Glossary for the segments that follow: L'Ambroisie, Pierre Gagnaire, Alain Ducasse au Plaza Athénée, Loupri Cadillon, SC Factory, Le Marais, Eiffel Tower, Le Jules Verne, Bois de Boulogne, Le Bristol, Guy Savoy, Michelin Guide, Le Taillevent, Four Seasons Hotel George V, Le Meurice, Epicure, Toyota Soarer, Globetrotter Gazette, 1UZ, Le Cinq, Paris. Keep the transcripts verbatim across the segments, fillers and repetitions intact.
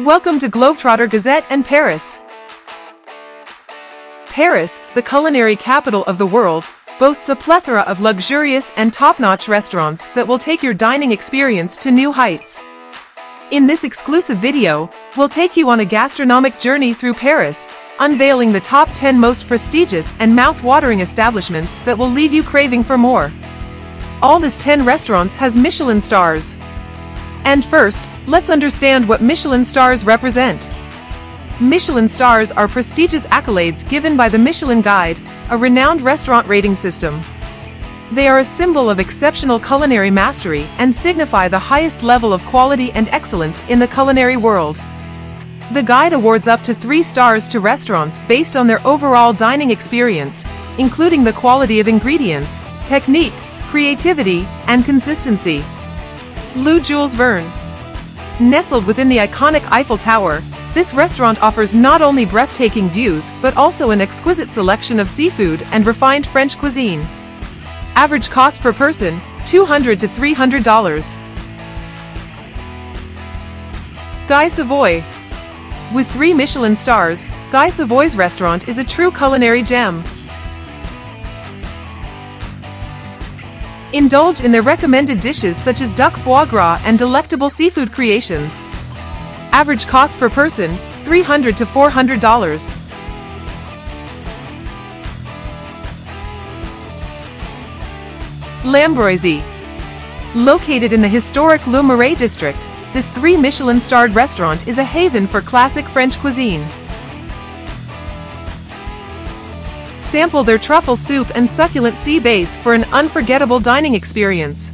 Welcome to Globetrotter Gazette and Paris. Paris, the culinary capital of the world, boasts a plethora of luxurious and top-notch restaurants that will take your dining experience to new heights. In this exclusive video, we'll take you on a gastronomic journey through Paris, unveiling the top ten most prestigious and mouth-watering establishments that will leave you craving for more. All this ten restaurants has Michelin stars. And first, let's understand what Michelin stars represent. Michelin stars are prestigious accolades given by the Michelin Guide, a renowned restaurant rating system. They are a symbol of exceptional culinary mastery and signify the highest level of quality and excellence in the culinary world. The Guide awards up to three stars to restaurants based on their overall dining experience, including the quality of ingredients, technique, creativity, and consistency. Le Jules Verne. Nestled within the iconic Eiffel Tower, this restaurant offers not only breathtaking views but also an exquisite selection of seafood and refined French cuisine. Average cost per person, two hundred to three hundred dollars. Guy Savoy. With three Michelin stars, Guy Savoy's restaurant is a true culinary gem. Indulge in their recommended dishes such as duck foie gras and delectable seafood creations. Average cost per person, three hundred to four hundred dollars. L'Ambroisie. Located in the historic Le Marais district, this three Michelin-starred restaurant is a haven for classic French cuisine. Sample their truffle soup and succulent sea bass for an unforgettable dining experience.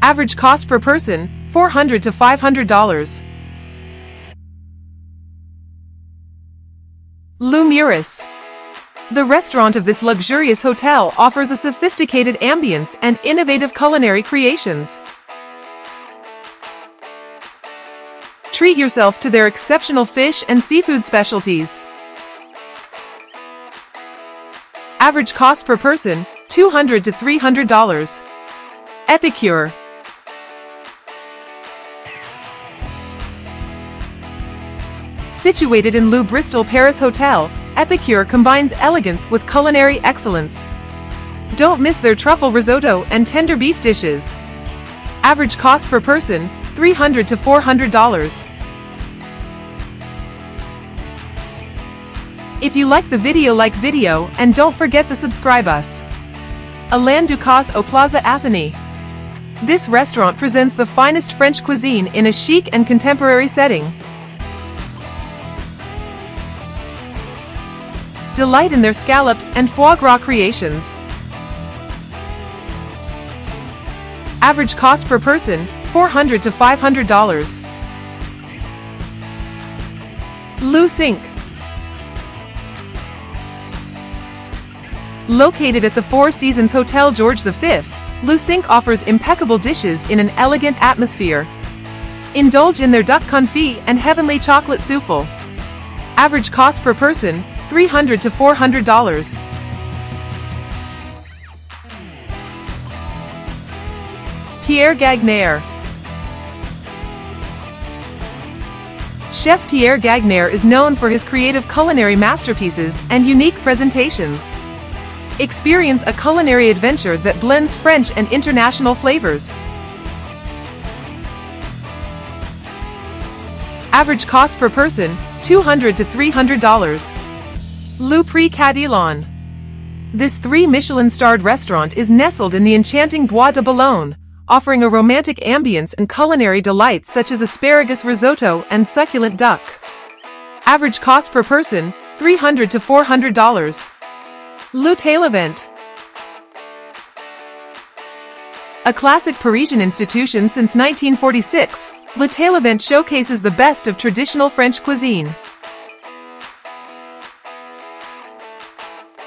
Average cost per person, four hundred to five hundred dollars. Le Meurice. The restaurant of this luxurious hotel offers a sophisticated ambience and innovative culinary creations. Treat yourself to their exceptional fish and seafood specialties. Average cost per person, two hundred to three hundred dollars. Epicure. Situated in Le Bristol Paris Hotel, Epicure combines elegance with culinary excellence. Don't miss their truffle risotto and tender beef dishes. Average cost per person, three hundred to four hundred dollars. If you like the video, like video and don't forget to subscribe us. Alain Ducasse au Plaza Athénée. This restaurant presents the finest French cuisine in a chic and contemporary setting. Delight in their scallops and foie gras creations. Average cost per person, four hundred to five hundred dollars. Le Cinq. Located at the Four Seasons Hotel George the fifth, Le Cinq offers impeccable dishes in an elegant atmosphere. Indulge in their duck confit and heavenly chocolate souffle. Average cost per person, three hundred to four hundred dollars. Pierre Gagnaire. Chef Pierre Gagnaire is known for his creative culinary masterpieces and unique presentations. Experience a culinary adventure that blends French and international flavors. Average cost per person, two hundred to three hundred dollars. Loupri Cadillon. This three Michelin-starred restaurant is nestled in the enchanting Bois de Boulogne, offering a romantic ambience and culinary delights such as asparagus risotto and succulent duck. Average cost per person, three hundred to four hundred dollars. Le Taillevent. A classic Parisian institution since nineteen forty-six, Le Taillevent showcases the best of traditional French cuisine.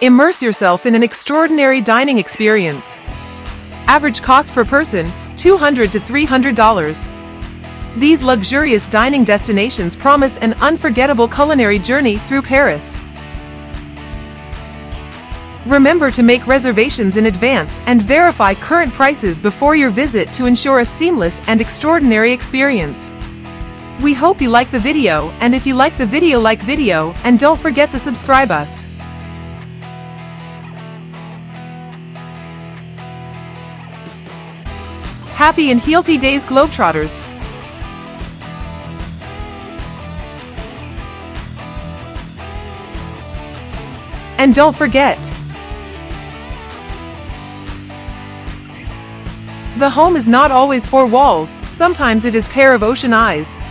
Immerse yourself in an extraordinary dining experience. Average cost per person, two hundred to three hundred dollars. These luxurious dining destinations promise an unforgettable culinary journey through Paris. Remember to make reservations in advance and verify current prices before your visit to ensure a seamless and extraordinary experience. We hope you like the video, and if you like the video like video, and don't forget to subscribe us. Happy and healthy days, Globetrotters! And don't forget, the home is not always four walls, sometimes it is a pair of ocean eyes.